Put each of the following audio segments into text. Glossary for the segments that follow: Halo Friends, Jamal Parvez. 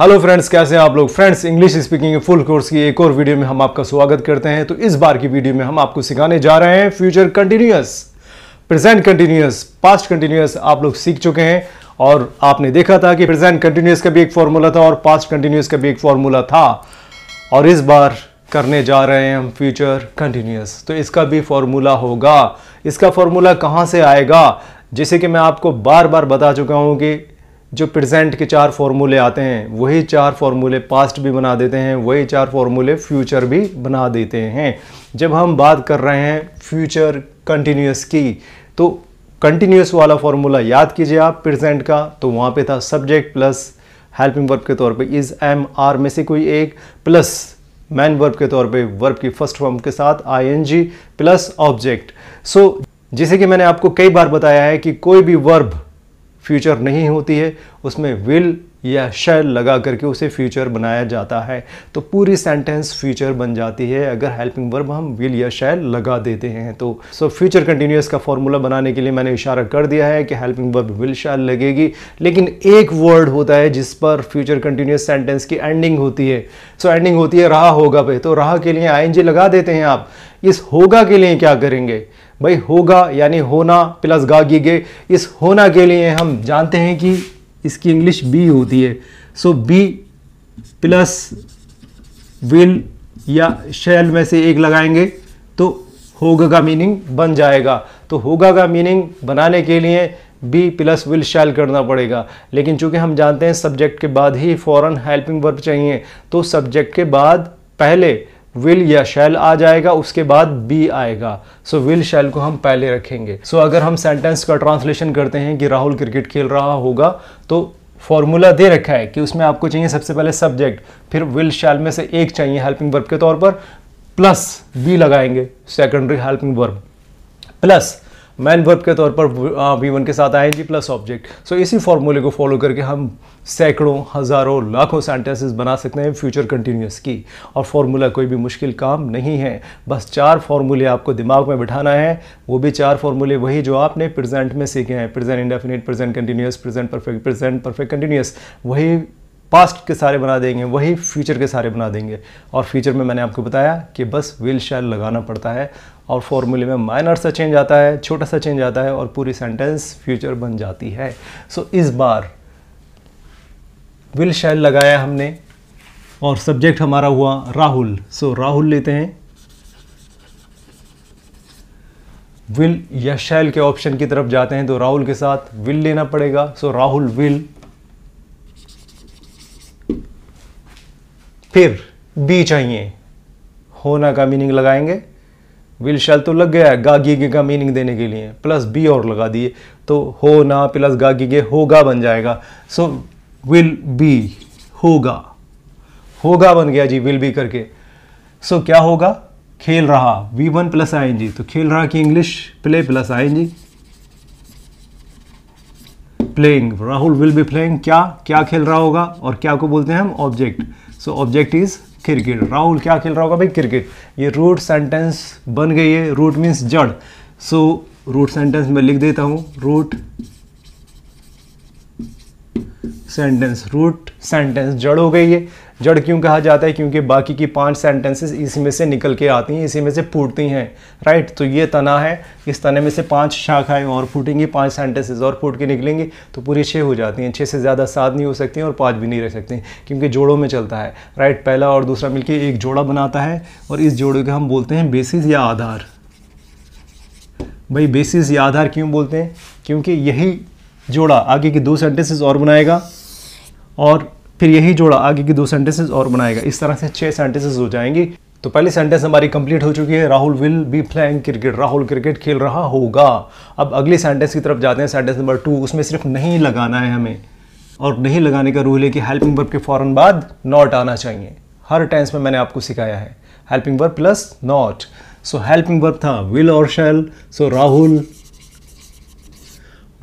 Hello friends, कैसे हैं आप लोग। Friends, English speaking full course की एक और वीडियो में हम आपका स्वागत करते हैं। तो इस बार की वीडियो में हम आपको सिखाने जा रहे हैं future continuous, present continuous, past continuous. आप लोग सीख चुके हैं और आपने देखा था कि प्रेजेंट कंटिन्यूअस का भी एक फार्मूला था और पास्ट कंटिन्यूअस का भी एक फार्मूला था, और इस बार करने जा रहे हैं हम फ्यूचर कंटिन्यूअस। तो इसका भी फार्मूला होगा। इसका फार्मूला कहाँ से आएगा, जैसे कि मैं आपको बार बार बता चुका हूँ कि जो प्रेजेंट के चार फॉर्मूले आते हैं वही चार फॉर्मूले पास्ट भी बना देते हैं, वही चार फॉर्मूले फ्यूचर भी बना देते हैं। जब हम बात कर रहे हैं फ्यूचर कंटिन्यूअस की, तो कंटिन्यूअस वाला फॉर्मूला याद कीजिए आप प्रेजेंट का, तो वहाँ पे था सब्जेक्ट प्लस हेल्पिंग वर्ब के तौर पे इज, एम, आर में से कोई एक, प्लस मैन वर्ब के तौर पे वर्ब की फर्स्ट फॉर्म के साथ I N G, plus object. So जैसे कि मैंने आपको कई बार बताया है कि कोई भी वर्ब फ्यूचर नहीं होती है, उसमें विल या शैल लगा करके उसे फ्यूचर बनाया जाता है, तो पूरी सेंटेंस फ्यूचर बन जाती है अगर हेल्पिंग वर्ब हम विल या शैल लगा देते हैं तो। सो फ्यूचर कंटिन्यूअस का फॉर्मूला बनाने के लिए मैंने इशारा कर दिया है कि हेल्पिंग वर्ब विल शैल लगेगी, लेकिन एक वर्ड होता है जिस पर फ्यूचर कंटिन्यूअस सेंटेंस की एंडिंग होती है। सो एंडिंग होती है रहा, होगा पे, तो रहा के लिए आई एन जी लगा देते हैं आप। इस होगा के लिए क्या करेंगे भाई, होगा यानी होना प्लस गा गी गे। इस होना के लिए हम जानते हैं कि इसकी इंग्लिश बी होती है, सो बी प्लस विल या शैल में से एक लगाएंगे तो होगा का मीनिंग बन जाएगा। तो होगा का मीनिंग बनाने के लिए बी प्लस विल शैल करना पड़ेगा, लेकिन चूंकि हम जानते हैं सब्जेक्ट के बाद ही फॉरन हेल्पिंग वर्ब चाहिए, तो सब्जेक्ट के बाद पहले विल या शैल आ जाएगा, उसके बाद बी आएगा। सो विल शैल को हम पहले रखेंगे। सो अगर हम सेंटेंस का ट्रांसलेशन करते हैं कि राहुल क्रिकेट खेल रहा होगा, तो फॉर्मूला दे रखा है कि उसमें आपको चाहिए सबसे पहले सब्जेक्ट, फिर विल शैल में से एक चाहिए हेल्पिंग वर्ब के तौर पर, प्लस बी लगाएंगे secondary helping verb, plus main verb के तौर पर वी वन के साथ आएंगे, प्लस ऑब्जेक्ट। सो इसी फॉर्मूले को फॉलो करके हम सैकड़ों, हज़ारों, लाखों सेंटेंसेस बना सकते हैं फ्यूचर कंटिन्यूअस की, और फॉर्मूला कोई भी मुश्किल काम नहीं है। बस चार फॉर्मूले आपको दिमाग में बिठाना है, वो भी चार फॉर्मूले वही जो आपने प्रेजेंट में सीखे हैं, present indefinite, present continuous, present perfect continuous. वही पास्ट के सारे बना देंगे, वही फ्यूचर के सारे बना देंगे। और फ्यूचर में मैंने आपको बताया कि बस विल शैल लगाना पड़ता है, और फॉर्मूले में माइनर सा चेंज आता है, छोटा सा चेंज आता है, और पूरी सेंटेंस फ्यूचर बन जाती है। सो इस बार विल शैल लगाया हमने, और सब्जेक्ट हमारा हुआ राहुल। सो राहुल लेते हैं, विल या शैल के ऑप्शन की तरफ जाते हैं तो राहुल के साथ विल लेना पड़ेगा। सो राहुल विल, फिर बी चाहिए, होना का मीनिंग लगाएंगे, विल शैल तो लग गया है गा गी गे का मीनिंग देने के लिए, प्लस बी और लगा दिए तो हो ना प्लस गा गी गे होगा बन जाएगा। सो विल बी होगा, होगा बन गया जी विल बी करके। सो क्या होगा, खेल रहा V one plus I N G, तो खेल रहा की English play plus I N G, playing, Rahul will be playing. क्या क्या खेल रहा होगा, और क्या को बोलते हैं हम object. So object is cricket, Rahul क्या खेल रहा होगा भाई क्रिकेट। ये रूट सेंटेंस बन गई है, रूट मीन्स जड़। सो रूट सेंटेंस में लिख देता हूँ रूट सेंटेंस, रूट सेंटेंस जड़ हो गई है। जड़ क्यों कहा जाता है, क्योंकि बाकी की पांच सेंटेंसेस इसी में से निकल के आती हैं, इसी में से फूटती हैं, राइट। तो ये तना है, इस तने में से पांच शाखाएं और फूटेंगी, पांच सेंटेंसेस और फूट के निकलेंगी, तो पूरी छः हो जाती हैं। छः से ज़्यादा सात नहीं हो सकती हैं और पांच भी नहीं रह सकती, क्योंकि जोड़ों में चलता है, राइट। पहला और दूसरा मिलकर एक जोड़ा बनाता है, और इस जोड़े को हम बोलते हैं बेसिस या आधार। भाई बेसिस या आधार क्यों बोलते हैं, क्योंकि यही जोड़ा आगे की दो सेंटेंसेस और बनाएगा, और फिर यही जोड़ा आगे की दो सेंटेंसेस और बनाएगा। इस तरह से छह सेंटेंसेस हो जाएंगी। तो पहली सेंटेंस हमारी कंप्लीट हो चुकी है, Rahul will be playing cricket, Rahul cricket खेल रहा होगा। अब अगली सेंटेंस की तरफ जाते हैं, सेंटेंस नंबर टू। उसमें सिर्फ नहीं लगाना है हमें, और नहीं लगाने का रूल है कि हेल्पिंग वर्ब के फौरन बाद नॉट आना चाहिए। हर टेंस में मैंने आपको सिखाया है helping verb plus not. So helping verb था विल और shall, so Rahul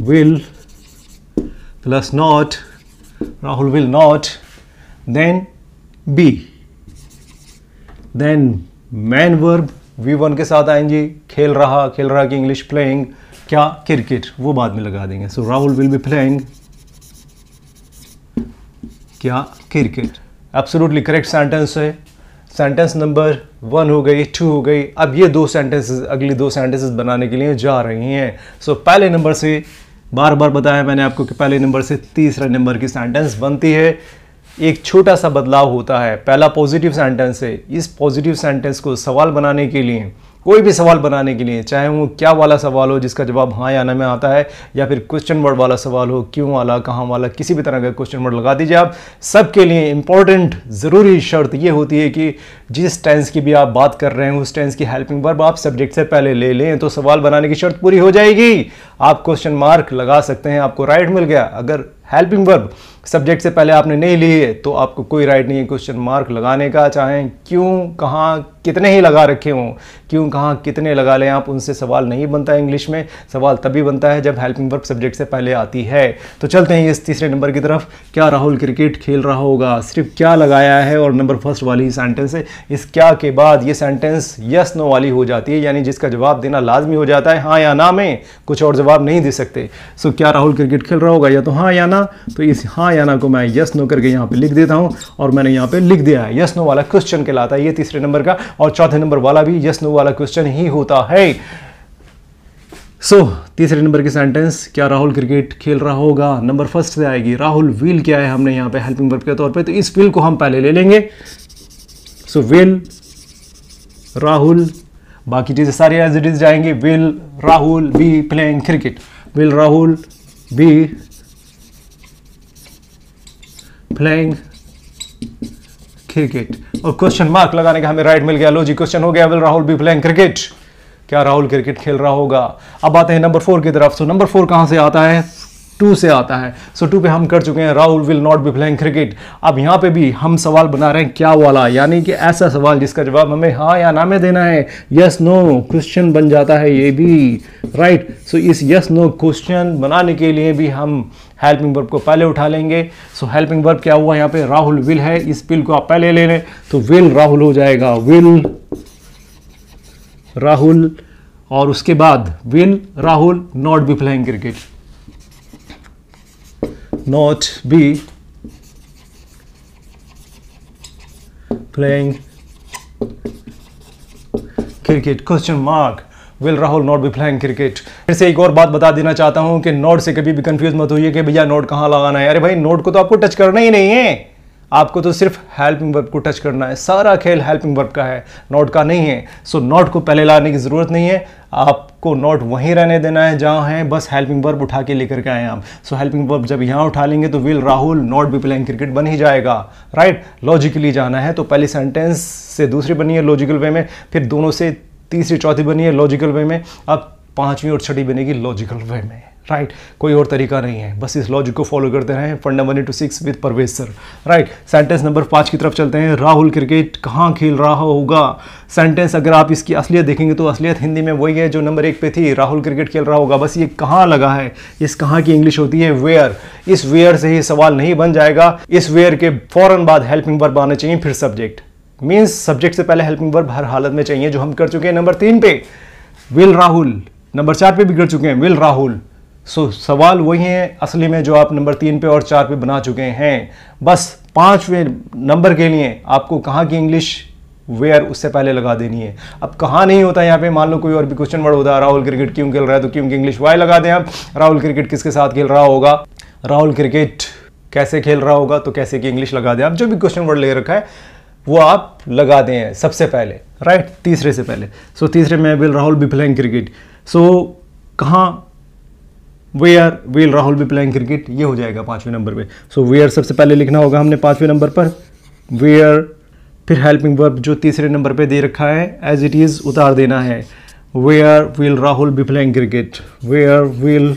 will plus not, Rahul will not, then be, then main verb V one के साथ आएंगे, खेल रहा, खेल रहा की इंग्लिश प्लेइंग, क्या क्रिकेट, वो बाद में लगा देंगे। So Rahul will be playing क्या क्रिकेट। एब्सोल्युटली करेक्ट सेंटेंस है। सेंटेंस नंबर 1 हो गई, 2 हो गई। अब ये दो सेंटेंसेस, अगली दो सेंटेंसेस बनाने के लिए जा रही हैं। सो पहले नंबर से, बार बार बताया मैंने आपको कि पहले नंबर से तीसरे नंबर की सेंटेंस बनती है। एक छोटा सा बदलाव होता है। पहला पॉजिटिव सेंटेंस है। इस पॉजिटिव सेंटेंस को सवाल बनाने के लिए, कोई भी सवाल बनाने के लिए, चाहे वो क्या वाला सवाल हो जिसका जवाब हाँ या ना में आता है, या फिर क्वेश्चन वर्ड वाला सवाल हो, क्यों वाला, कहाँ वाला, किसी भी तरह का क्वेश्चन वर्ड लगा दीजिए आप। सबके लिए इम्पॉर्टेंट ज़रूरी शर्त ये होती है कि जिस टेंस की भी आप बात कर रहे हैं उस टेंस की हेल्पिंग वर्ब आप सब्जेक्ट से पहले ले लें, तो सवाल बनाने की शर्त पूरी हो जाएगी। आप क्वेश्चन मार्क लगा सकते हैं, आपको राइट मिल गया। अगर हेल्पिंग वर्ब सब्जेक्ट से पहले आपने नहीं लिए तो आपको कोई राइट नहीं है क्वेश्चन मार्क लगाने का, चाहे क्यों कहाँ कितने ही लगा रखे हों। क्यों कहाँ कितने लगा लें आप, उनसे सवाल नहीं बनता है। इंग्लिश में सवाल तभी बनता है जब हेल्पिंग वर्ब सब्जेक्ट से पहले आती है। तो चलते हैं इस तीसरे नंबर की तरफ। क्या राहुल क्रिकेट खेल रहा होगा, सिर्फ क्या लगाया है और नंबर फर्स्ट वाली सेंटेंस है। इस क्या के बाद ये सेंटेंस यस नो वाली हो जाती है, यानी जिसका जवाब देना लाजमी हो जाता है, हाँ या ना में। कुछ और जवाब नहीं दे सकते। सो क्या राहुल क्रिकेट खेल रहा होगा, या तो हाँ या ना। तो इस हाँ या ना को मैं यस नो करके यहाँ पे लिख देता हूँ, और मैंने यहाँ पे लिख दिया है। यस नो वाला क्वेश्चन कहलाता है ये तीसरे नंबर का, और चौथे नंबर वाला भी यस नो वाला क्वेश्चन ही होता है। सो तीसरे नंबर की सेंटेंस क्या राहुल क्रिकेट खेल रहा होगा, नंबर फर्स्ट से आएगी। राहुल व्हील क्या है, हमने यहाँ पे हेल्पिंग वर्ब के तौर पे, तो इस व्हील को हम पहले ले लेंगे। सो व्हील राहुल, बाकी चीजें सारी एज इट इज जाएंगी। Will Rahul be playing cricket, will Rahul be playing cricket. और क्वेश्चन मार्क लगाने का हमें राइट मिल गया। लो जी, क्वेश्चन हो गया, will Rahul be playing cricket, क्या राहुल क्रिकेट खेल रहा होगा। अब आते हैं नंबर 4 की तरफ। सो नंबर 4 कहाँ से आता है, 2 से आता है। सो 2 पे हम कर चुके हैं, Rahul will not be playing cricket. अब यहाँ पे भी हम सवाल बना रहे हैं क्या वाला, यानी कि ऐसा सवाल जिसका जवाब हमें हाँ या ना में देना है। यस नो क्वेश्चन बन जाता है ये भी, राइट। सो इस यस नो क्वेश्चन बनाने के लिए भी हम हेल्पिंग वर्ब को पहले उठा लेंगे। सो हेल्पिंग वर्ब क्या हुआ यहाँ पे, राहुल विल है। इस विल को आप पहले ले लें तो विल राहुल हो जाएगा, विल राहुल, और उसके बाद will Rahul not be playing cricket, not be playing cricket, question mark, will Rahul not be playing cricket. फिर से एक और बात बता देना चाहता हूं कि नॉट से कभी भी कंफ्यूज मत होइए कि भैया नॉट कहां लगाना है। अरे भाई, नॉट को तो आपको टच करना ही नहीं है, आपको तो सिर्फ हेल्पिंग वर्ब को टच करना है। सारा खेल हेल्पिंग वर्ब का है, नॉट का नहीं है। सो नॉट को पहले लाने की ज़रूरत नहीं है, आपको नॉट वहीं रहने देना है जहां है। बस हेल्पिंग वर्ब उठा के लेकर के आए आप। सो हेल्पिंग वर्ब जब यहां उठा लेंगे तो will Rahul not be playing cricket बन ही जाएगा, राइट। लॉजिकली जाना है तो पहली सेंटेंस से दूसरी बनी है लॉजिकल वे में, फिर दोनों से तीसरी चौथी बनी है लॉजिकल वे में, अब पाँचवीं और छठी बनेगी लॉजिकल वे में, राइट कोई और तरीका नहीं है। बस इस लॉजिक को फॉलो करते रहें। फंडा 1 to 6 with Parvez sir, right. Sentence number 5 की तरफ चलते हैं। राहुल क्रिकेट कहाँ खेल रहा होगा। सेंटेंस अगर आप इसकी असलियत देखेंगे तो असलियत हिंदी में वही है जो नंबर 1 पे थी, राहुल क्रिकेट खेल रहा होगा। बस ये कहाँ लगा है, इस कहाँ की इंग्लिश होती है वेयर। इस वेयर से ही सवाल नहीं बन जाएगा। इस वेयर के फौरन बाद हेल्पिंग वर्ब आने चाहिए, फिर सब्जेक्ट। मीन्स सब्जेक्ट से पहले हेल्पिंग वर्ब हर हालत में चाहिए, जो हम कर चुके हैं नंबर 3 पे, विल राहुल। नंबर 4 पे भी कर चुके हैं, विल राहुल। सो सवाल वही हैं असली में जो आप नंबर 3 पे और 4 पे बना चुके हैं। बस 5वें नंबर के लिए आपको कहाँ की इंग्लिश वेयर उससे पहले लगा देनी है। अब कहाँ नहीं होता, यहाँ पे मान लो कोई और भी क्वेश्चन वर्ड होता है, राहुल क्रिकेट क्यों खेल रहा है, तो क्यों की इंग्लिश वाई लगा दें आप। राहुल क्रिकेट किसके साथ खेल रहा होगा, राहुल क्रिकेट कैसे खेल रहा होगा, तो कैसे की इंग्लिश लगा दें आप। जो भी क्वेश्चन वर्ड ले रखा है वो आप लगा दें सबसे पहले, राइट तीसरे से पहले। सो तीसरे में will Rahul be playing cricket. So कहाँ, where, will Rahul be playing cricket, ये हो जाएगा 5वें नंबर पे। सो वेयर सबसे पहले लिखना होगा हमने 5वें नंबर पर, वेयर, फिर हेल्पिंग वर्ब जो तीसरे नंबर पे दे रखा है एज इट इज़ उतार देना है। Where will Rahul be playing cricket, where will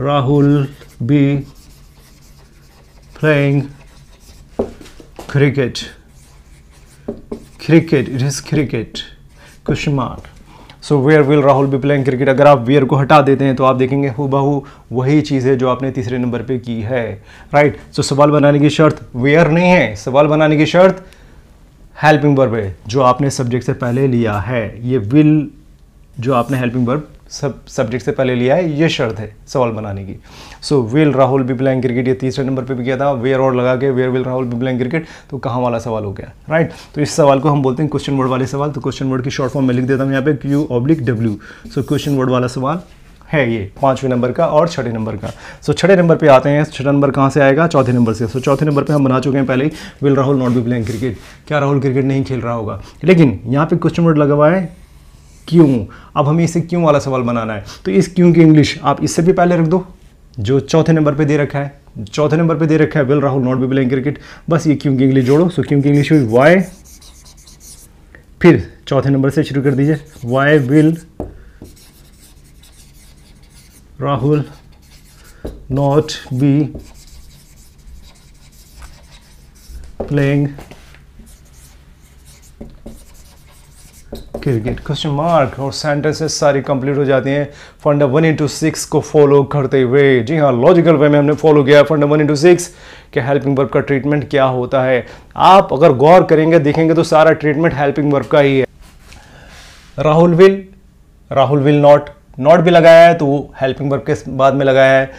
Rahul be playing cricket, cricket it is cricket, question mark. So where will Rahul be playing cricket, अगर आप वेयर को हटा देते हैं तो आप देखेंगे हूबहू वही चीज़ है जो आपने तीसरे नंबर पे की है, राइट। सो सवाल बनाने की शर्त वेयर नहीं है, सवाल बनाने की शर्त हेल्पिंग वर्ब है जो आपने सब्जेक्ट से पहले लिया है। ये विल जो आपने हेल्पिंग वर्ब सब सब्जेक्ट से पहले लिया है, ये शर्त है सवाल बनाने की। So will Rahul be blank cricket, ये तीसरे नंबर पे भी किया था, वेयर और लगा के where will Rahul be blank cricket, तो कहाँ वाला सवाल हो गया, राइट। तो इस सवाल को हम बोलते हैं क्वेश्चन वर्ड वाले सवाल। तो क्वेश्चन वर्ड की शॉर्ट फॉर्म में लिख देता हूँ यहाँ पे Q/W। सो क्वेश्चन वर्ड वाला सवाल है ये पाँचवें नंबर का और छठे नंबर का। सो छठे नंबर पे आते हैं। छठा नंबर कहाँ से आएगा, चौथे नंबर से। सो चौथे नंबर पे हम बना चुके हैं पहले ही, will Rahul not be playing cricket, क्या राहुल क्रिकेट नहीं खेल रहा होगा, लेकिन यहाँ पे क्वेश्चन वर्ड लगा हुआ है क्यों। अब हमें इसे क्यों वाला सवाल बनाना है, तो इस क्यों की इंग्लिश आप इससे भी पहले रख दो जो चौथे नंबर पर दे रखा है। चौथे नंबर पर दे रखा है will Rahul not be playing cricket, बस ये क्यों की इंग्लिश जोड़ो। सो क्यों की इंग्लिश हुई वाई, फिर चौथे नंबर से शुरू कर दीजिए, why will Rahul not be playing cricket, question mark. और सेंटेंसेस सारी कंप्लीट हो जाती हैं फंडा 1 into 6 को फॉलो करते हुए। जी हाँ, लॉजिकल वे में हमने फॉलो किया फंडा 1 into 6 के हेल्पिंग वर्ब का ट्रीटमेंट क्या होता है। आप अगर गौर करेंगे देखेंगे तो सारा ट्रीटमेंट हेल्पिंग वर्ब का ही है। राहुल विल नॉट, नॉट भी लगाया है तो वो हेल्पिंग वर्ब के बाद में लगाया है।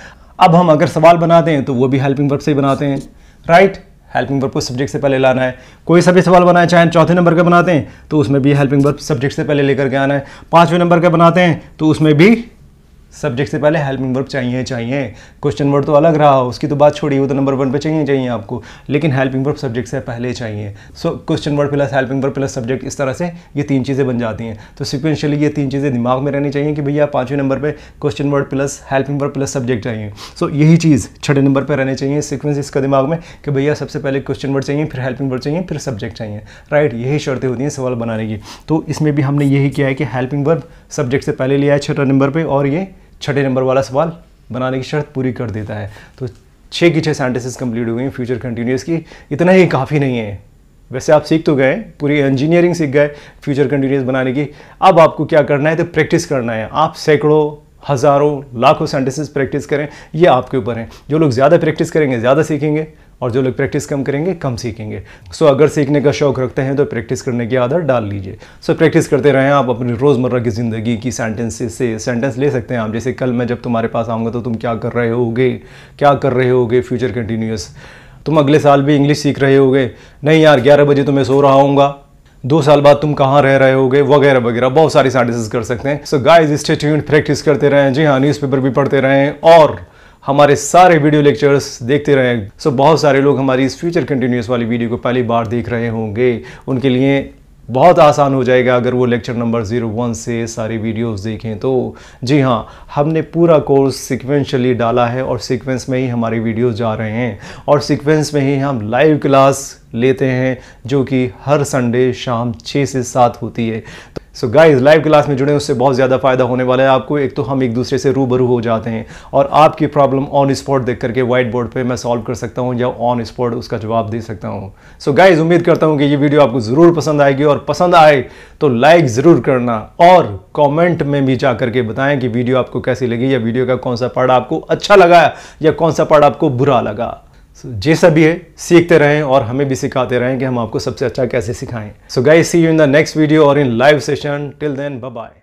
अब हम अगर सवाल बनाते हैं तो वो भी हेल्पिंग वर्ब से ही बनाते हैं, राइट। हेल्पिंग वर्ब को सब्जेक्ट से पहले लाना है। कोई सा भी सवाल बनाए, चाहे चौथे नंबर का बनाते हैं तो उसमें भी हेल्पिंग वर्ब सब्जेक्ट से पहले लेकर के आना है। पाँचवें नंबर का बनाते हैं तो उसमें भी सब्जेक्ट से पहले हेल्पिंग वर्ब चाहिए। क्वेश्चन वर्ड तो अलग रहा, उसकी तो बात छोड़िए, वो तो नंबर 1 पे चाहिए आपको, लेकिन हेल्पिंग वर्ब सब्जेक्ट से पहले चाहिए। So question word plus helping verb plus subject, इस तरह से ये तीन चीज़ें बन जाती हैं। तो सिक्वेंशियली ये तीन चीज़ें दिमाग में रहनी चाहिए कि भैया पाँचवें नंबर पर question word plus helping verb plus subject चाहिए। सो यही चीज़ छठे नंबर पर रहनी चाहिए, सिक्वेंस इसका दिमाग में कि भैया सबसे पहले क्वेश्चन वर्ड चाहिए, फिर हेल्पिंग वर्ब चाहिए, फिर सब्जेक्ट चाहिए, राइट। यही शर्तें होती हैं सवाल बनाने की। तो इसमें भी हमने यही किया है कि हेल्पिंग वर्ब सब्जेक्ट से पहले लिया है छठे नंबर पर, और ये छठे नंबर वाला सवाल बनाने की शर्त पूरी कर देता है। तो 6 की 6 सेंटेंसेस कंप्लीट हो गई हैं फ्यूचर कंटिन्यूस की। इतना ही काफ़ी नहीं है, वैसे आप सीख तो गए, पूरी इंजीनियरिंग सीख गए फ्यूचर कंटिन्यूस बनाने की। अब आपको क्या करना है, तो प्रैक्टिस करना है। आप सैकड़ों हज़ारों लाखों सेंटेंसेस प्रैक्टिस करें, ये आपके ऊपर हैं। जो लोग ज़्यादा प्रैक्टिस करेंगे ज़्यादा सीखेंगे, और जो लोग प्रैक्टिस कम करेंगे कम सीखेंगे। सो अगर सीखने का शौक रखते हैं तो प्रैक्टिस करने की आदत डाल लीजिए। सो प्रैक्टिस करते रहें आप अपनी रोज़मर्रा की ज़िंदगी की सेंटेंसेस से। सेंटेंस ले सकते हैं आप, जैसे कल मैं जब तुम्हारे पास आऊँगा तो तुम क्या कर रहे होगे, क्या कर रहे होगे फ्यूचर कंटिन्यूस। तुम अगले साल भी इंग्लिश सीख रहे होगे, नहीं यार 11 बजे तो मैं सो रहा हूँगा, 2 साल बाद तुम कहाँ रह रहे होगे, वगैरह वगैरह। बहुत सारी सेंटेंसेस कर सकते हैं। So guys stay tuned, practice करते रहें। जी हाँ, न्यूज़पेपर भी पढ़ते रहें और हमारे सारे वीडियो लेक्चर्स देखते रहें। सो बहुत सारे लोग हमारी इस फ्यूचर कंटिन्यूस वाली वीडियो को पहली बार देख रहे होंगे, उनके लिए बहुत आसान हो जाएगा अगर वो लेक्चर नंबर 01 से सारी वीडियोस देखें तो। जी हाँ, हमने पूरा कोर्स सिक्वेंशली डाला है और सिक्वेंस में ही हमारे वीडियोस जा रहे हैं, और सिक्वेंस में ही हम लाइव क्लास लेते हैं जो कि हर संडे शाम 6 से 7 होती है। सो गाइस, लाइव क्लास में जुड़े, उससे बहुत ज़्यादा फ़ायदा होने वाला है आपको। एक तो हम एक दूसरे से रूबरू हो जाते हैं और आपकी प्रॉब्लम ऑन स्पॉट देख करके व्हाइट बोर्ड पे मैं सॉल्व कर सकता हूँ या ऑन स्पॉट उसका जवाब दे सकता हूँ। सो गाइस, उम्मीद करता हूँ कि ये वीडियो आपको ज़रूर पसंद आएगी, और पसंद आए तो लाइक ज़रूर करना और कॉमेंट में भी जा करके बताएँ कि वीडियो आपको कैसी लगी, या वीडियो का कौन सा पार्ट आपको अच्छा लगा या कौन सा पार्ट आपको बुरा लगा। जैसा भी है सीखते रहें और हमें भी सिखाते रहें कि हम आपको सबसे अच्छा कैसे सिखाएं। So guys, see you in the next video और in live session. Till then, bye bye.